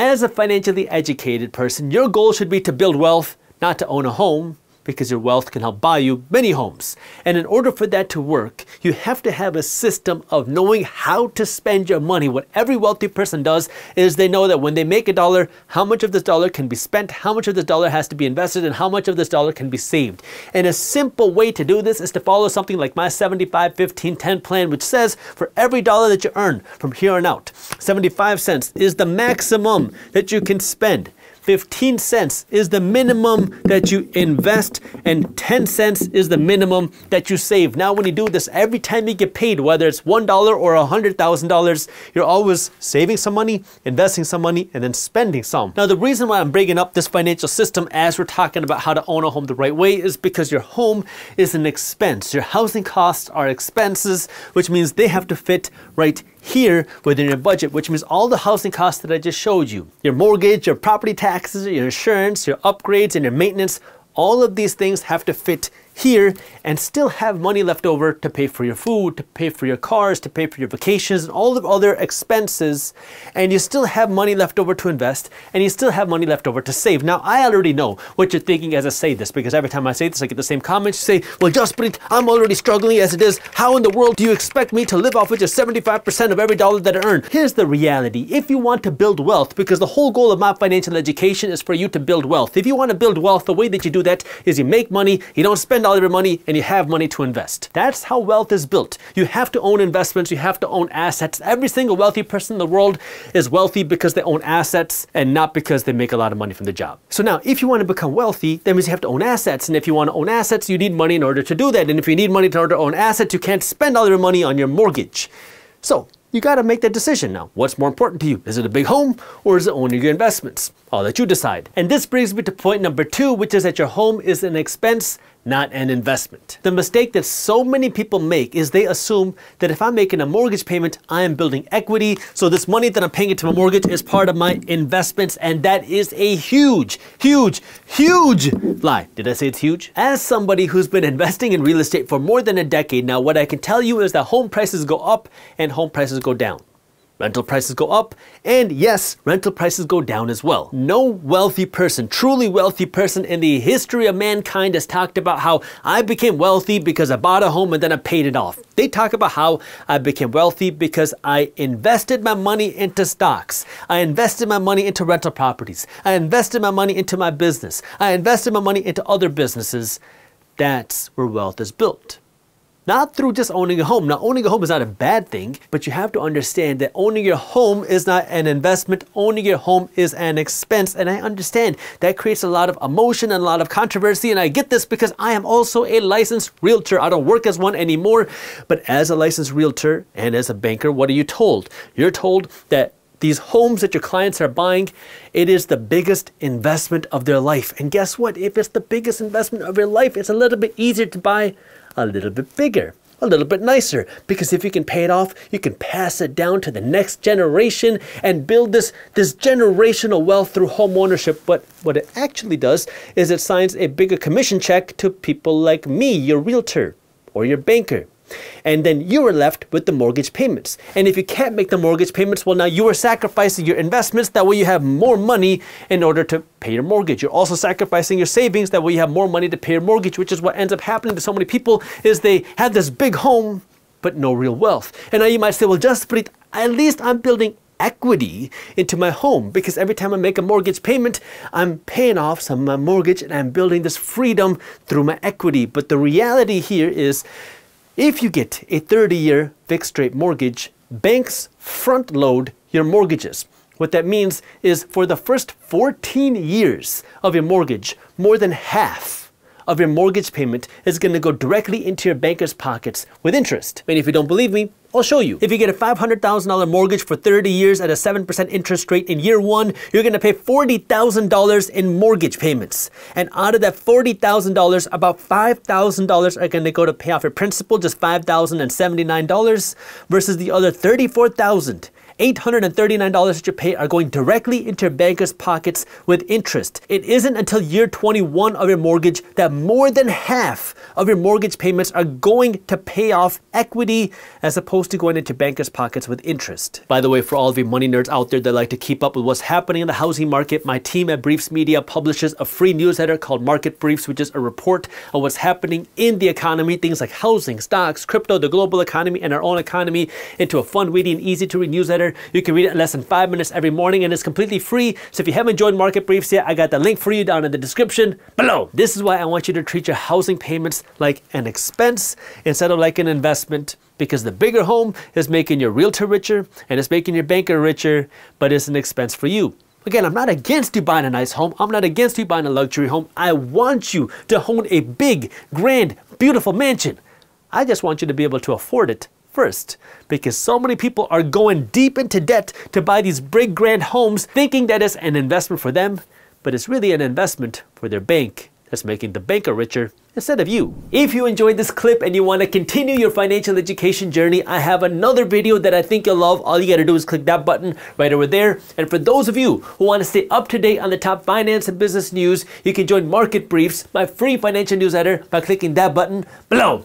As a financially educated person, your goal should be to build wealth, not to own a home, because your wealth can help buy you many homes. And in order for that to work, you have to have a system of knowing how to spend your money. What every wealthy person does is they know that when they make a dollar, how much of this dollar can be spent, how much of this dollar has to be invested, and how much of this dollar can be saved. And a simple way to do this is to follow something like my 75-15-10 plan, which says for every dollar that you earn from here on out, 75 cents is the maximum that you can spend. 15 cents is the minimum that you invest, and 10 cents is the minimum that you save. Now, when you do this, every time you get paid, whether it's $1 or $100,000, you're always saving some money, investing some money, and then spending some. Now, the reason why I'm bringing up this financial system as we're talking about how to own a home the right way is because your home is an expense. Your housing costs are expenses, which means they have to fit right here within your budget, which means all the housing costs that I just showed you, your mortgage, your property taxes, your insurance, your upgrades, and your maintenance, all of these things have to fit here and still have money left over to pay for your food, to pay for your cars, to pay for your vacations, and all the other expenses. And you still have money left over to invest, and you still have money left over to save. Now, I already know what you're thinking as I say this, because every time I say this, I get the same comments. You say, well, Jaspreet, I'm already struggling as it is. How in the world do you expect me to live off of just 75% of every dollar that I earn? Here's the reality. If you want to build wealth, because the whole goal of my financial education is for you to build wealth. If you want to build wealth, the way that you do that is you make money, you don't spend all of your money, and you have money to invest. That's how wealth is built. You have to own investments, you have to own assets. Every single wealthy person in the world is wealthy because they own assets and not because they make a lot of money from the job. So now, if you want to become wealthy, that means you have to own assets. And if you want to own assets, you need money in order to do that. And if you need money in order to own assets, you can't spend all your money on your mortgage. So you got to make that decision now. What's more important to you? Is it a big home, or is it owning your investments? I'll let you decide. And this brings me to point number two, which is that your home is an expense, not an investment. The mistake that so many people make is they assume that if I'm making a mortgage payment, I am building equity. So this money that I'm paying into my mortgage is part of my investments. And that is a huge, huge, huge lie. Did I say it's huge? As somebody who's been investing in real estate for more than a decade now, what I can tell you is that home prices go up and home prices go down. Rental prices go up, and yes, rental prices go down as well. No wealthy person, truly wealthy person in the history of mankind has talked about how I became wealthy because I bought a home and then I paid it off. They talk about how I became wealthy because I invested my money into stocks. I invested my money into rental properties. I invested my money into my business. I invested my money into other businesses. That's where wealth is built. Not through just owning a home. Now, owning a home is not a bad thing, but you have to understand that owning your home is not an investment. Owning your home is an expense. And I understand that creates a lot of emotion and a lot of controversy. And I get this because I am also a licensed realtor. I don't work as one anymore, but as a licensed realtor and as a banker, what are you told? You're told that these homes that your clients are buying, it is the biggest investment of their life. And guess what? If it's the biggest investment of your life, it's a little bit easier to buy a little bit bigger, a little bit nicer, because if you can pay it off, you can pass it down to the next generation and build this generational wealth through home ownership. But what it actually does is it signs a bigger commission check to people like me, your realtor or your banker. And then you are left with the mortgage payments. And if you can't make the mortgage payments, well, now you are sacrificing your investments. That way you have more money in order to pay your mortgage. You're also sacrificing your savings. That way you have more money to pay your mortgage, which is what ends up happening to so many people is they have this big home, but no real wealth. And now you might say, well, Jaspreet, at least I'm building equity into my home because every time I make a mortgage payment, I'm paying off some of my mortgage and I'm building this freedom through my equity. But the reality here is, if you get a 30-year fixed rate mortgage, banks front load your mortgages. What that means is for the first 14 years of your mortgage, more than half of your mortgage payment is going to go directly into your banker's pockets with interest. And if you don't believe me, I'll show you. If you get a $500,000 mortgage for 30 years at a 7% interest rate in year one, you're going to pay $40,000 in mortgage payments. And out of that $40,000, about $5,000 are going to go to pay off your principal, just $5,079, versus the other $34,000 $839 that you pay are going directly into your banker's pockets with interest. It isn't until year 21 of your mortgage that more than half of your mortgage payments are going to pay off equity as opposed to going into banker's pockets with interest. By the way, for all of you money nerds out there that like to keep up with what's happening in the housing market, my team at Briefs Media publishes a free newsletter called Market Briefs, which is a report on what's happening in the economy, things like housing, stocks, crypto, the global economy, and our own economy into a fun, witty, and easy to read newsletter. You can read it in less than 5 minutes every morning, and it's completely free. So if you haven't joined Market Briefs yet, I got the link for you down in the description below. This is why I want you to treat your housing payments like an expense instead of like an investment, because the bigger home is making your realtor richer and it's making your banker richer, but it's an expense for you. Again, I'm not against you buying a nice home. I'm not against you buying a luxury home. I want you to own a big, grand, beautiful mansion. I just want you to be able to afford it first, because so many people are going deep into debt to buy these big, grand homes thinking that it's an investment for them, but it's really an investment for their bank that's making the banker richer instead of you. If you enjoyed this clip and you want to continue your financial education journey, I have another video that I think you'll love. All you got to do is click that button right over there. And for those of you who want to stay up to date on the top finance and business news, you can join Market Briefs, my free financial newsletter, by clicking that button below.